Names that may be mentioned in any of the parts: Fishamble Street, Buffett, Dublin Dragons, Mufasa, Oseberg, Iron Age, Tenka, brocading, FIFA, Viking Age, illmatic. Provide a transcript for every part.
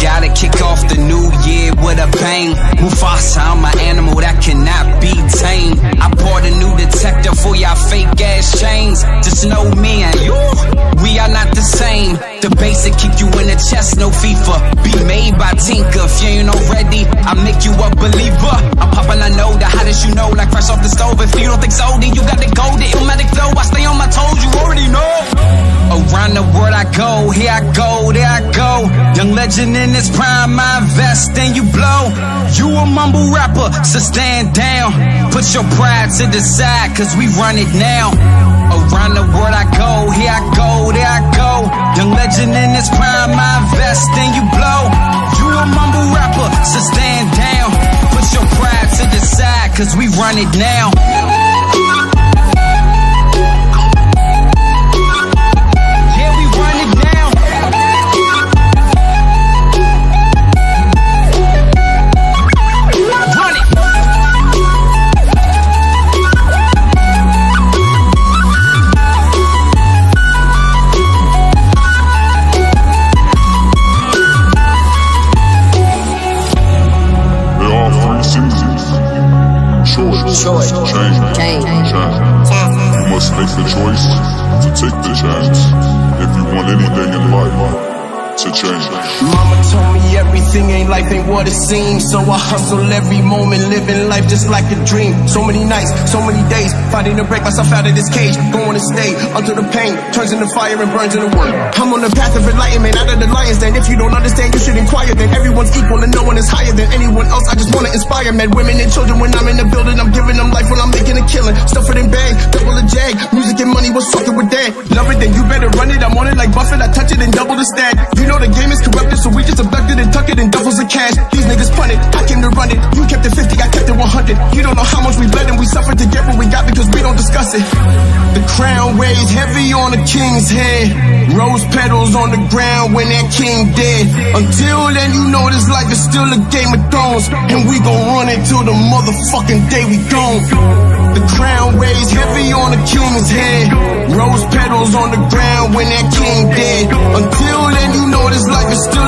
Gotta kick off the new year with a bang. Mufasa, I'm an animal that cannot be tamed. I bought a new detector for y'all fake ass chains. Just know me and you, we are not the same. The basic kick you in the chest, no FIFA. Be made by Tenka, if you ain't already, I make you a believer. I'm poppin', I know the hottest, you know, like fresh off the stove. If you don't think so, then you got the golden illmatic flow. I stay on my toes, you already know. Around the world I go, here I go, there I go. Young legend in his prime, I invest and you blow. You a mumble rapper, so stand down. Put your pride to the side, cause we run it now. Around the world I go, here I go, there I go. Young legend in his prime, I invest and you blow. You a mumble rapper, so stand down. Put your pride to the side, cause we run it now. Choice. Change. You must make the choice to take the chance. If you want anything in life, to change. Mama told me everything ain't life, ain't what it seems. So I hustle every moment, living life just like a dream. So many nights, so many days, fighting to break myself out of this cage. Going to stay until the pain turns into fire and burns into wood. I'm on the path of enlightenment, out of the lion's den. If you don't understand, you should inquire. Then everyone's equal and no one is higher than anyone else. I just wanna inspire men, women, and children. When I'm in the building, I'm giving them life. When I'm making a killing, stuff it in bag, double a jag. Music and money, what's something with that? Love it, then you better run it. I'm on it like Buffett, I touch it and double the stat. You know the game is corrupted, so we just abducted and tuck it in duffels of cash. These niggas punted, I came to run it. You kept it 50, I kept it 100. You don't know how much we bled and we suffered to get what we got because we don't discuss it. The crown weighs heavy on the king's head. Rose petals on the ground when that king dead. Until then, you know this life is still a Game of Thrones, and we gon' run it till the motherfucking day we gone. The crown weighs heavy on the king's head. Rose petals on the ground when that king dead. Until then, you know this life is still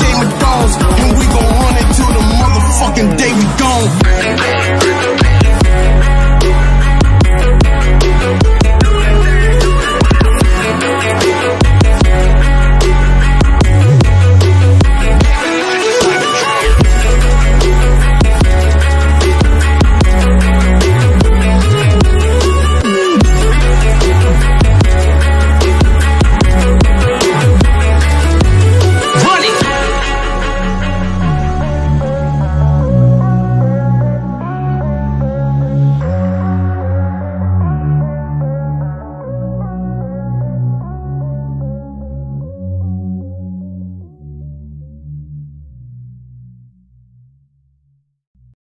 Game of Thrones, and we gon' run it till the motherfucking day we gone.